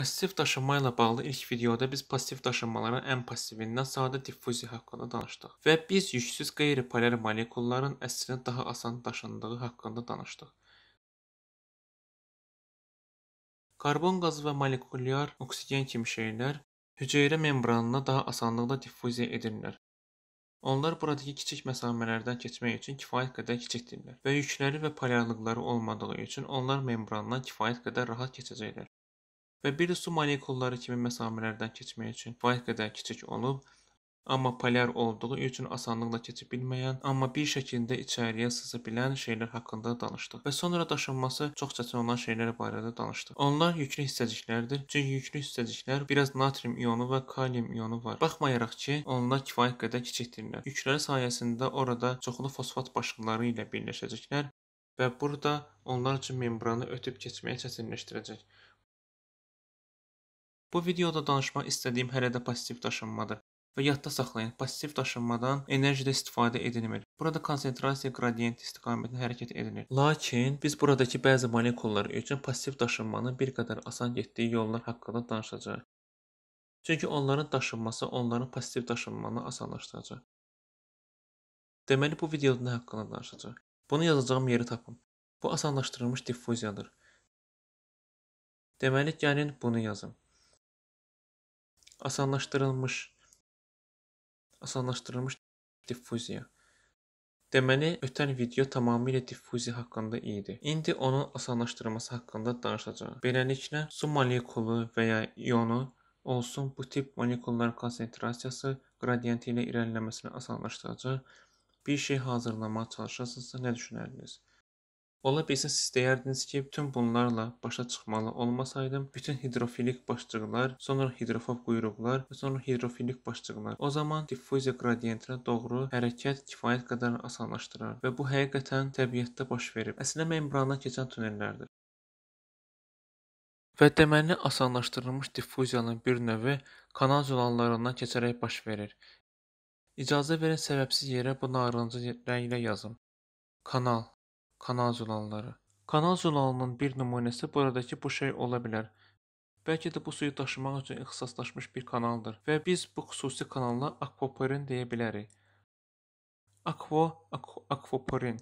Pasiv daşınmayla bağlı ilk videoda biz pasiv daşınmaların ən pasivindən sadə diffuziya haqqında danışdıq və biz yüksüz qeyri-polar molekulların əsrinə daha asan daşındığı haqqında danışdıq. Karbon qazı və molekulyar oksigen kimi şeylər hüceyrə membranına daha asanlıqda diffuziya edirlər. Onlar buradakı kiçik məsamələrdən keçmək üçün kifayət qədər kiçikdirlər və yükləri və polarlıqları olmadığı üçün onlar membrandan kifayət qədər rahat keçəcəklər. Və biri su molekulları kimi məsamələrdən keçmək üçün kifayət qədər kiçik olub, amma polar olduğu üçün asanlıqla keçə bilməyən, amma bir şəkildə içəriyə sıza bilən şeylər haqqında danışdıq və sonra daşınması çox çətin olan şeylər barədə danışdıq. Onlar yüklü hissəciklərdir, çünki yüklü hissəciklər biraz natrium iyonu və kalium iyonu var. Baxmayaraq ki, onlar kifayət qədər kiçikdirlər. Yükləri sayəsində orada çoxlu fosfat başlıqları ilə birləşəcəklər və burada onlar üçün membranı ötüb keçməyə çətinləşdirəcək. Bu videoda danışmaq istədiyim hələ də pasiv daşınmadır və yadda saxlayın, pasiv daşınmadan enerjidə istifadə edilmir. Burada konsentrasiya qradiyenti istiqamətində hərəkət edilir. Lakin biz buradakı bəzi molekullar üçün pasiv daşınmanın bir qədər asan getdiyi yollar haqqında danışacağıq. Çünki onların daşınması onların pasiv daşınmanı asanlaşdıracaq. Deməli bu videoda nə haqqında danışacağıq? Bunu yazacağım yeri tapın. Bu asanlaşdırılmış diffuziyadır. Deməli gəlin bunu yazın. Asanlaşdırılmış diffuziya. Deməli, ötən video tamamilə diffuziya haqqında idi. İndi onun asanlaşdırılması haqqında danışacağıq. Beləliklə, su molekulu və ya iyonu olsun bu tip molekulların konsentrasiyası qradiyenti ilə irəliləməsini asanlaşdıracaq. Bir şey hazırlamağa çalışırsınızsa nə düşünərdiniz? Ola bilsin siz deyərdiniz ki, bütün bunlarla başa çıxmalı olmasaydım, bütün hidrofilik başcıqlar, sonra hidrofob quyruqlar və sonra hidrofilik başcıqlar. O zaman diffuziya qradiyentinə doğru hərəkət kifayət qədər asanlaşdırar və bu həqiqətən təbiətdə baş verib. Əslində membrana keçən tunellərdir. Və deməli asanlaşdırılmış diffuziyanın bir növü kanal zolalarından keçərək baş verir. İcazə verin səbəbsiz yerə bu narıncı rənglə yazın. Kanal zolaları. Kanal zolalarının bir nümunəsi buradakı bu şey ola bilər. Bəlkə də bu suyu daşımaq üçün ixtisaslaşmış bir kanaldır və biz bu xüsusi kanala akvaporin deyə bilərik. Akvaporin.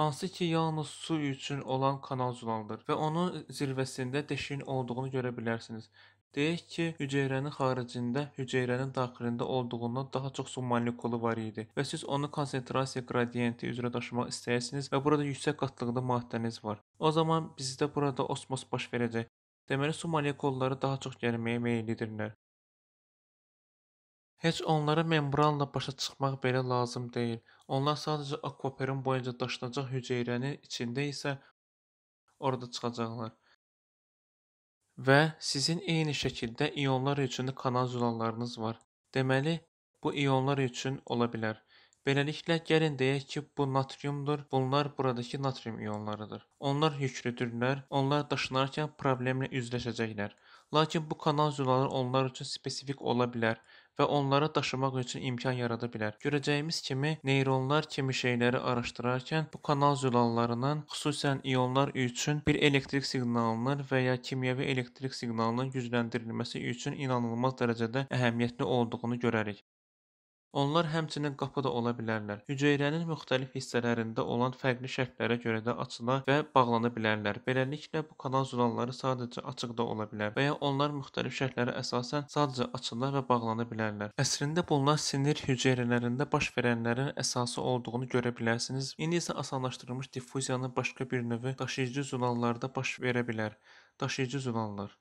Hansı ki, yalnız su üçün olan kanal zolalıdır və onun zirvəsində deşiyin olduğunu görə bilərsiniz. Deyək ki, hüceyrənin xaricində, hüceyrənin daxilində olduğundan daha çox su molekulu var idi və siz onu konsentrasiya qradiyenti üzrə daşımaq istəyirsiniz və burada yüksək qatlıqda maddəniz var. O zaman bizdə burada osmos baş verəcək. Deməli, su molekulları daha çox gəlməyə meyillidirlər. Heç onlara membranla başa çıxmaq belə lazım deyil. Onlar sadəcə akvaporin boyunca daşınacaq hüceyrənin içində isə orada çıxacaqlar. Və sizin eyni şəkildə iyonlar üçün kanal zolalarınız var. Deməli, bu iyonlar üçün ola bilər. Beləliklə, gəlin deyək ki, bu natriumdur, bunlar buradakı natrium iyonlarıdır. Onlar yüklüdürlər, onlar daşınarkən problemlə üzləşəcəklər. Lakin bu kanal zolaları onlar üçün spesifik ola bilər və onları daşımaq üçün imkan yarada bilər. Görəcəyimiz kimi, neyronlar kimi şeyləri araşdırarkən bu kanal zolalarının xüsusən iyonlar üçün bir elektrik siqnalının və ya kimyəvi elektrik siqnalının gücləndirilməsi üçün inanılmaz dərəcədə əhəmiyyətli olduğunu görərik. Onlar həmçinin qapı da ola bilərlər. Hüceyrənin müxtəlif hissələrində olan fərqli şərtlərə görə də açıla və bağlana bilərlər. Beləliklə, bu kanal zolaları sadəcə açıqda ola bilər və ya onlar müxtəlif şərtlərə əsasən sadəcə açıla və bağlana bilərlər. Əslində bunlar sinir hüceyrələrində baş verənlərin əsası olduğunu görə bilərsiniz. İndi isə asanlaşdırılmış diffuziyanın başqa bir növü daşıyıcı zolalarda baş verə bilər. Daşıyıcı zolalar.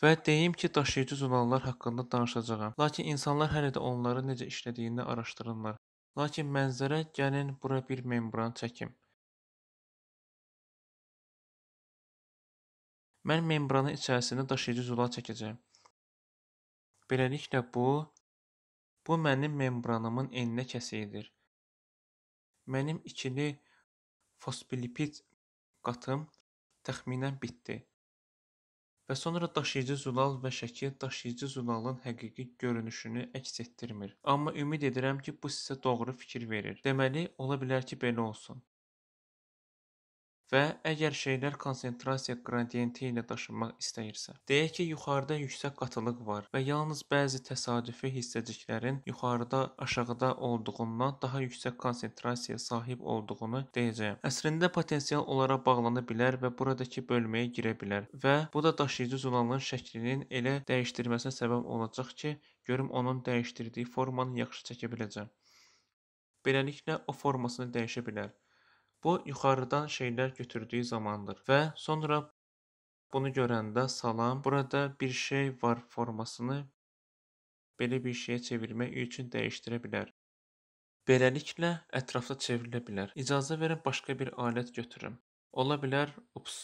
Və deyim ki, daşıyıcı zolalar haqqında danışacağam. Lakin insanlar hələ də onları necə işlədiyini araşdırırlar. Lakin mənzərə gəlin bura bir membran çəkim. Mən membranın içərisində daşıyıcı zola çəkəcəyim. Beləliklə bu mənim membranımın eninə kəsiyidir. Mənim ikili fosfolipid qatım təxminən bitdi. Və sonra daşıyıcı zulal və şəkil daşıyıcı zulalın həqiqi görünüşünü əks etdirmir. Amma ümid edirəm ki, bu sizə doğru fikir verir. Deməli, ola bilər ki, belə olsun. və əgər şeylər konsentrasiya qradiyenti ilə daşınmaq istəyirsə. Deyək ki, yuxarıda yüksək qatılıq var və yalnız bəzi təsadüfi hissəciklərin yuxarıda aşağıda olduğundan daha yüksək konsentrasiya sahib olduğunu deyəcəyəm. Əslində potensial onlara bağlana bilər və buradakı bölməyə girə bilər və bu da daşıyıcı zunanın şəklinin elə dəyişdirməsinə səbəb olacaq ki, görüm onun dəyişdirdiyi formanı yaxşı çəkə biləcəm. Beləliklə o formasını dəyişə bilər. Bu, yuxarıdan şeylər götürdüyü zamandır və sonra bunu görəndə salam, burada bir şey var formasını belə bir şeyə çevirmək üçün dəyişdirə bilər. Beləliklə, ətrafda çevrilə bilər. İcazə verən başqa bir alət götürüm. Ola bilər, ups,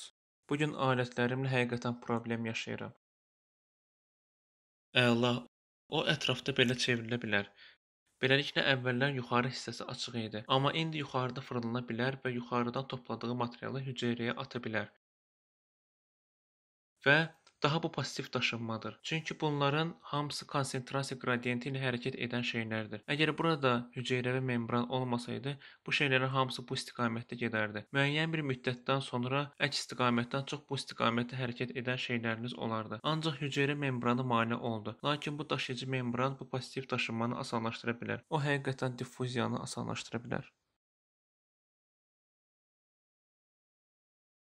bugün alətlərimlə həqiqətən problem yaşayıram. Əla, o ətrafda belə çevrilə bilər. Beləliklə, əvvəllər yuxarı hissəsi açıq idi, amma indi yuxarıda fırlana bilər və yuxarıdan topladığı materialı hüceyrəyə ata bilər. Və daha bu pasiv daşınmadır. Çünki bunların hamısı konsentrasiya qradiyenti ilə hərəkət edən şeylərdir. Əgər burada hüceyrəvi membran olmasaydı, bu şeylərin hamısı bu istiqamətdə gedərdi. Müəyyən bir müddətdən sonra əks istiqamətdən çox bu istiqamətdə hərəkət edən şeyləriniz olardı. Ancaq hüceyrə membranı mane oldu. Lakin bu daşıyıcı membran bu pasiv daşınmanı asanlaşdıra bilər. O həqiqətən diffuziyanı asanlaşdıra bilər.